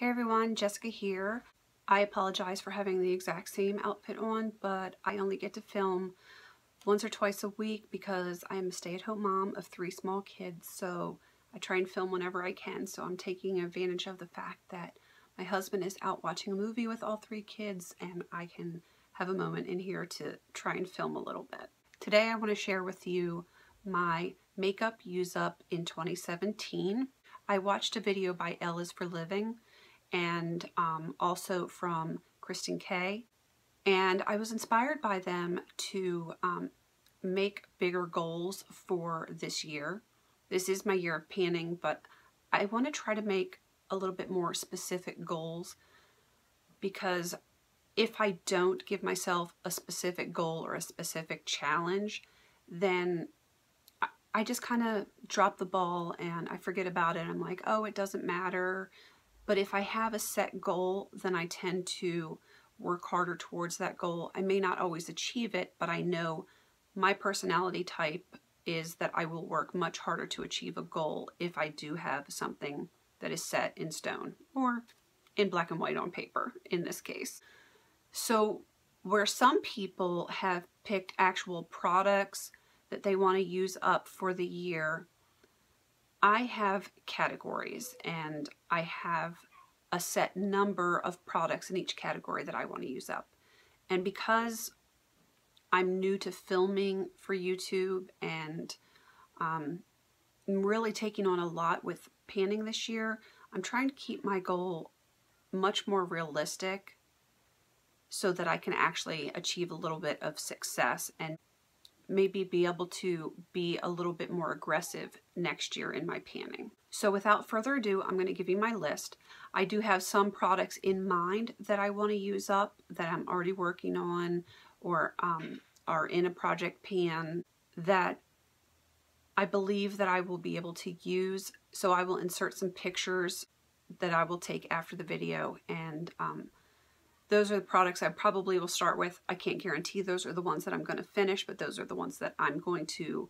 Hey everyone, Jessica here. I apologize for having the exact same outfit on, but I only get to film once or twice a week because I am a stay-at-home mom of three small kids, so I try and film whenever I can. So I'm taking advantage of the fact that my husband is out watching a movie with all three kids and I can have a moment in here to try and film a little bit. Today I want to share with you my makeup use up in 2017. I watched a video by Ella's for Living and also from Kristen Kay, and I was inspired by them to make bigger goals for this year. This is my year of panning, but I want to try to make a little bit more specific goals, because if I don't give myself a specific goal or a specific challenge, then I just kind of drop the ball and I forget about it. I'm like, oh, it doesn't matter. But if I have a set goal, then I tend to work harder towards that goal. I may not always achieve it, but I know my personality type is that I will work much harder to achieve a goal if I do have something that is set in stone or in black and white on paper in this case. So where some people have picked actual products that they want to use up for the year, I have categories and I have a set number of products in each category that I want to use up. And because I'm new to filming for YouTube and I'm really taking on a lot with panning this year, I'm trying to keep my goal much more realistic so that I can actually achieve a little bit of success and maybe be able to be a little bit more aggressive next year in my panning. So without further ado, I'm going to give you my list. I do have some products in mind that I want to use up that I'm already working on or are in a project pan that I believe that I will be able to use. So I will insert some pictures that I will take after the video, and those are the products I probably will start with. I can't guarantee those are the ones that I'm going to finish, but those are the ones that I'm going to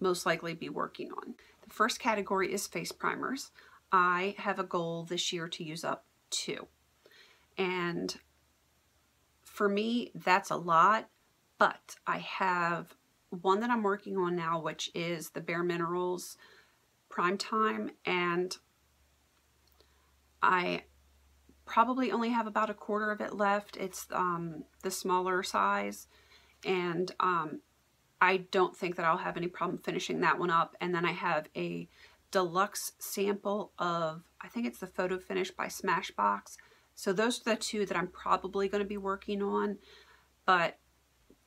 most likely be working on. The first category is face primers. I have a goal this year to use up 2. And for me, that's a lot, but I have one that I'm working on now, which is the Bare Minerals Prime Time, and I probably only have about a quarter of it left. It's the smaller size, and I don't think that I'll have any problem finishing that one up. And then I have a deluxe sample of, I think it's the Photo Finish by Smashbox. So those are the 2 that I'm probably going to be working on, but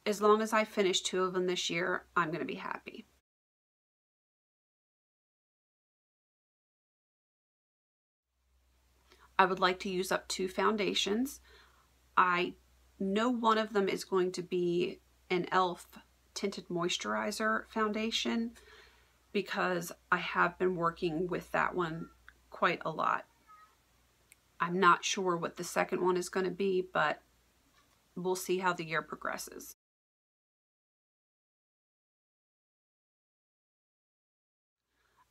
as long as I finish 2 of them this year, I'm going to be happy. I would like to use up 2 foundations. I know one of them is going to be an e.l.f. tinted moisturizer foundation because I have been working with that one quite a lot. I'm not sure what the second one is going to be, but we'll see how the year progresses.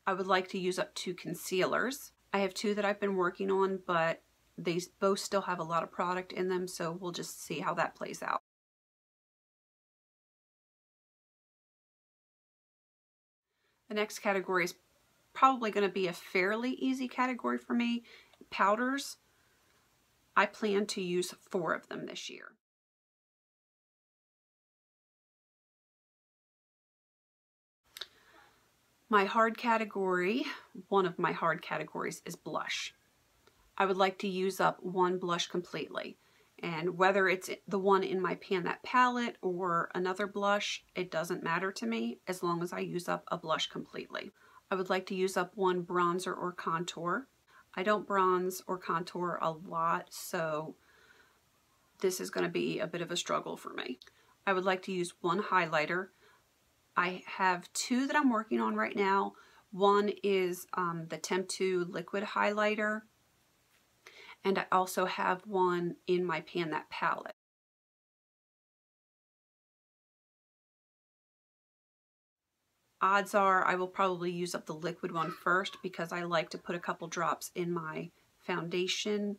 I would like to use up 2 concealers. I have 2 that I've been working on, but they both still have a lot of product in them, so we'll just see how that plays out. The next category is probably going to be a fairly easy category for me. Powders. I plan to use 4 of them this year. My hard category, one of my hard categories, is blush. I would like to use up 1 blush completely. And whether it's the one in my Pan That Palette or another blush, it doesn't matter to me as long as I use up a blush completely. I would like to use up 1 bronzer or contour. I don't bronze or contour a lot, so this is going to be a bit of a struggle for me. I would like to use 1 highlighter. I have 2 that I'm working on right now. One is the Temptu liquid highlighter, and I also have one in my Pan That Palette. Odds are I will probably use up the liquid one first because I like to put a couple drops in my foundation.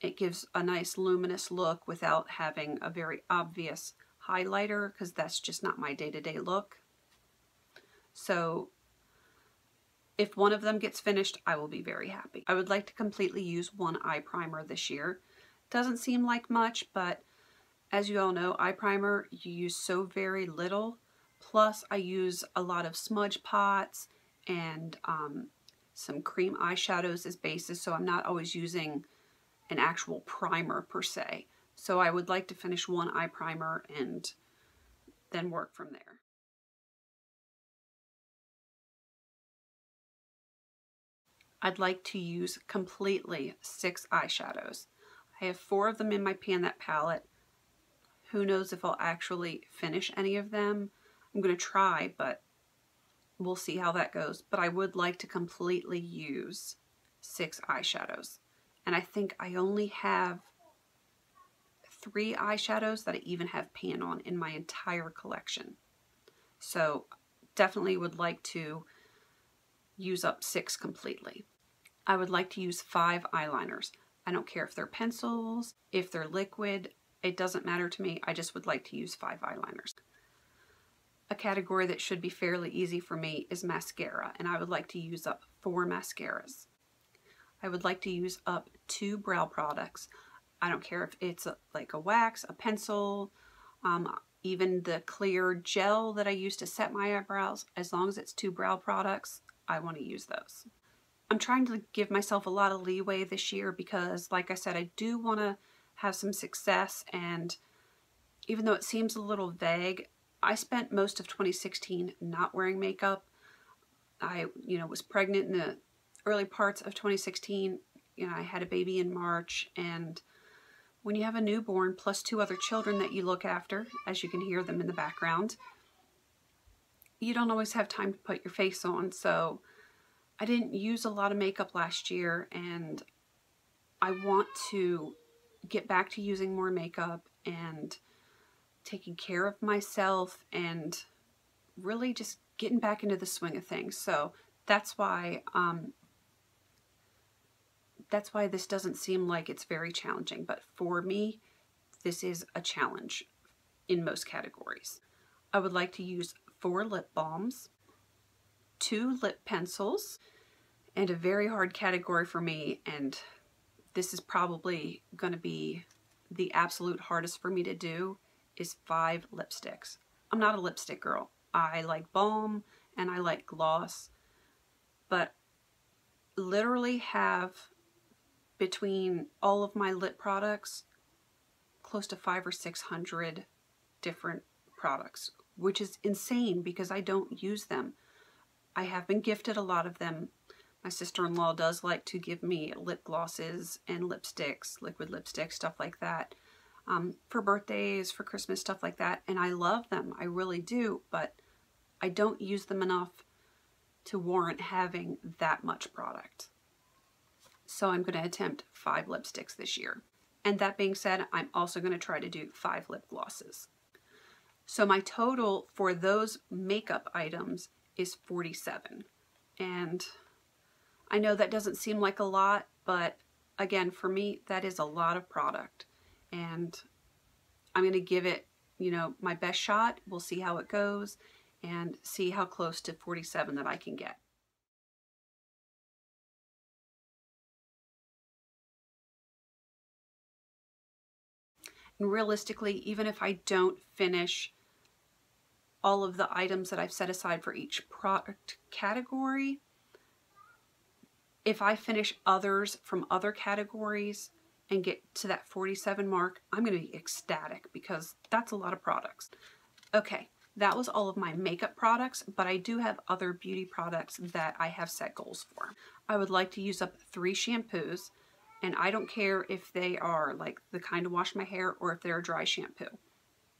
It gives a nice luminous look without having a very obvious highlighter, because that's just not my day-to-day look. So if one of them gets finished, I will be very happy. I would like to completely use one eye primer this year. Doesn't seem like much, but as you all know, eye primer, you use so very little. Plus, I use a lot of smudge pots and some cream eyeshadows as bases, so I'm not always using an actual primer per se. So I would like to finish one eye primer and then work from there. I'd like to use completely 6 eyeshadows. I have 4 of them in my Pan That palette. Who knows if I'll actually finish any of them. I'm going to try, but we'll see how that goes. But I would like to completely use 6 eyeshadows. And I think I only have 3 eyeshadows that I even have pan on in my entire collection. So definitely would like to use up 6 completely. I would like to use 5 eyeliners. I don't care if they're pencils, if they're liquid, it doesn't matter to me. I just would like to use 5 eyeliners. A category that should be fairly easy for me is mascara, and I would like to use up 4 mascaras. I would like to use up 2 brow products. I don't care if it's like a wax, a pencil, even the clear gel that I use to set my eyebrows. As long as it's 2 brow products, I want to use those. I'm trying to give myself a lot of leeway this year because, like I said, I do want to have some success, and even though it seems a little vague, I spent most of 2016 not wearing makeup. I, was pregnant in the early parts of 2016. I had a baby in March, and when you have a newborn plus 2 other children that you look after, as you can hear them in the background, you don't always have time to put your face on. So I didn't use a lot of makeup last year, and I want to get back to using more makeup and taking care of myself and really just getting back into the swing of things. So that's why this doesn't seem like it's very challenging, but for me, this is a challenge in most categories. I would like to use 4 lip balms, 2 lip pencils, and a very hard category for me, and this is probably going to be the absolute hardest for me to do, is 5 lipsticks. I'm not a lipstick girl. I like balm and I like gloss, but literally have between all of my lip products close to 500 or 600 different products, which is insane because I don't use them. I have been gifted a lot of them. My sister-in-law does like to give me lip glosses and lipsticks, liquid lipsticks, stuff like that, for birthdays, for Christmas, stuff like that, and I love them. I really do, but I don't use them enough to warrant having that much product. So I'm going to attempt 5 lipsticks this year. And that being said, I'm also going to try to do 5 lip glosses. So my total for those makeup items is 47. And I know that doesn't seem like a lot, but again, for me, that is a lot of product. And I'm going to give it, my best shot. We'll see how it goes and see how close to 47 that I can get. And realistically, even if I don't finish all of the items that I've set aside for each product category, if I finish others from other categories and get to that 47 mark, I'm going to be ecstatic because that's a lot of products. Okay, that was all of my makeup products, but I do have other beauty products that I have set goals for. I would like to use up 3 shampoos, and I don't care if they are like the kind to wash my hair or if they're a dry shampoo.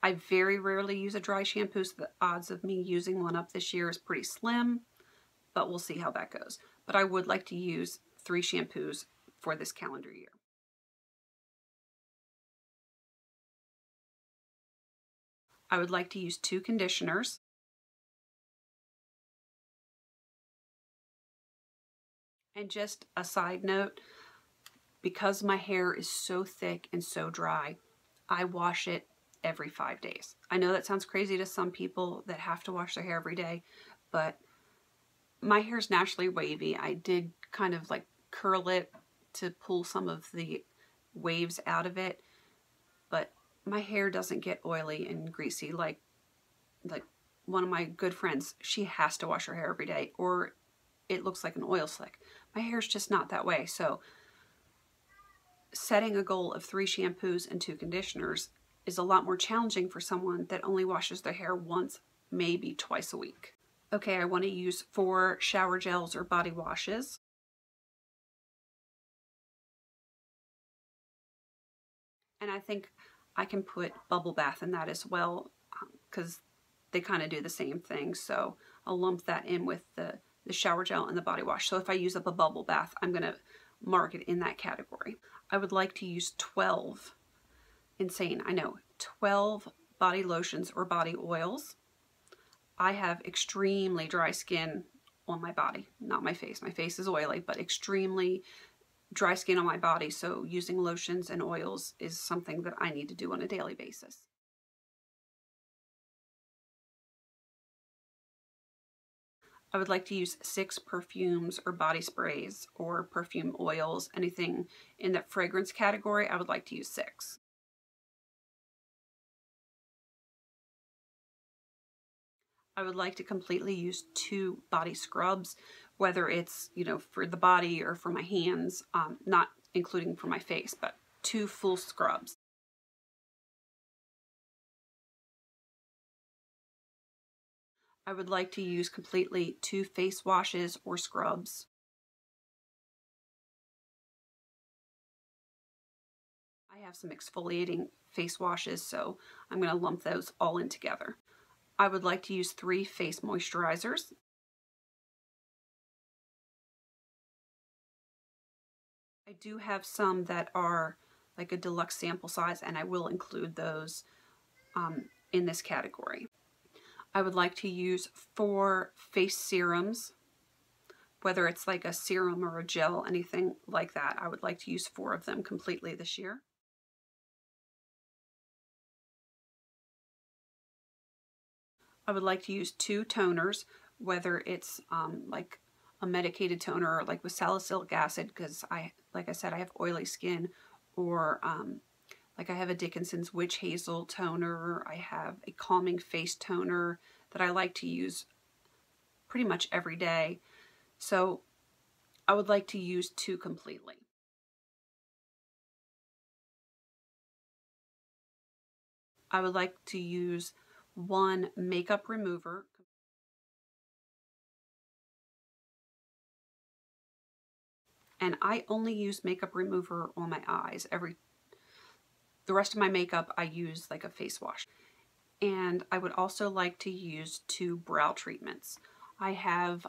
I very rarely use a dry shampoo, so the odds of me using one up this year is pretty slim, but we'll see how that goes. But I would like to use 3 shampoos for this calendar year. I would like to use 2 conditioners, and just a side note, because my hair is so thick and so dry, I wash it every 5 days. I know that sounds crazy to some people that have to wash their hair every day, but my hair is naturally wavy. I did kind of like curl it to pull some of the waves out of it, but my hair doesn't get oily and greasy like one of my good friends. She has to wash her hair every day or it looks like an oil slick. My hair's just not that way. So setting a goal of 3 shampoos and 2 conditioners is a lot more challenging for someone that only washes their hair once, maybe twice a week. Okay, I want to use 4 shower gels or body washes. And I think I can put bubble bath in that as well because they kind of do the same thing. So I'll lump that in with the shower gel and the body wash. So if I use up a bubble bath, I'm going to mark it in that category. I would like to use 12, insane, I know, 12 body lotions or body oils. I have extremely dry skin on my body, not my face. My face is oily, but extremely dry skin on my body, so using lotions and oils is something that I need to do on a daily basis. I would like to use 6 perfumes or body sprays or perfume oils, anything in that fragrance category. I would like to use 6. I would like to completely use 2 body scrubs, whether it's, you know, for the body or for my hands, not including for my face, but 2 full scrubs. I would like to use completely 2 face washes or scrubs. I have some exfoliating face washes, so I'm going to lump those all in together. I would like to use 3 face moisturizers. I do have some that are like a deluxe sample size, and I will include those in this category. I would like to use 4 face serums, whether it's like a serum or a gel, anything like that. I would like to use 4 of them completely this year. I would like to use 2 toners, whether it's like a medicated toner or like with salicylic acid, because like I said, I have oily skin, or like I have a Dickinson's Witch Hazel toner. I have a calming face toner that I like to use pretty much every day. So I would like to use 2 completely. I would like to use 1 makeup remover. And I only use makeup remover on my eyes. The rest of my makeup I use like a face wash. And I would also like to use 2 brow treatments. I have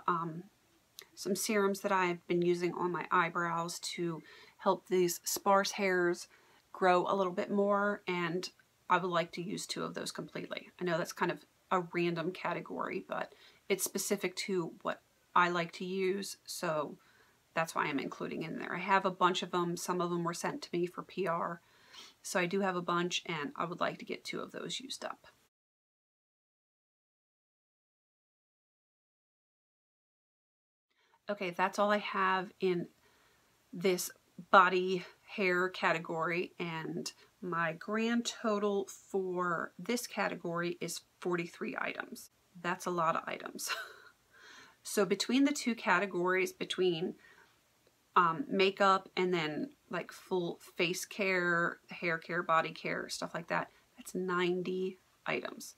some serums that I've been using on my eyebrows to help these sparse hairs grow a little bit more, and I would like to use 2 of those completely. I know that's kind of a random category, but it's specific to what I like to use, so that's why I'm including in there. I have a bunch of them. Some of them were sent to me for PR, so I do have a bunch, and I would like to get 2 of those used up. Okay, that's all I have in this body hair category, and my grand total for this category is 43 items. That's a lot of items. So between the 2 categories, between makeup and then like full face care, hair care, body care, stuff like that, that's 90 items.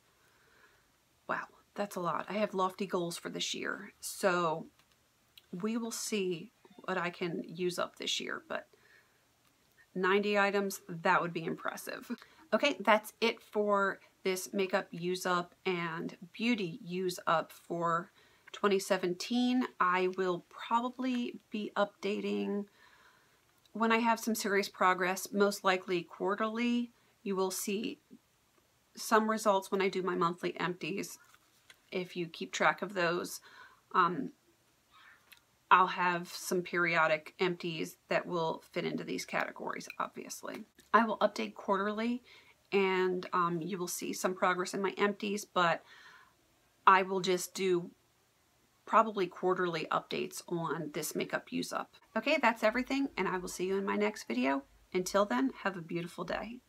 Wow, that's a lot. I have lofty goals for this year, so we will see what I can use up this year, but 90 items, that would be impressive. Okay, that's it for this makeup use up and beauty use up for 2017. I will probably be updating when I have some serious progress, most likely quarterly. You will see some results when I do my monthly empties, if you keep track of those. I'll have some periodic empties that will fit into these categories, obviously. I will update quarterly, and you will see some progress in my empties, but I will just do probably quarterly updates on this makeup use up. Okay, that's everything, and I will see you in my next video. Until then, have a beautiful day.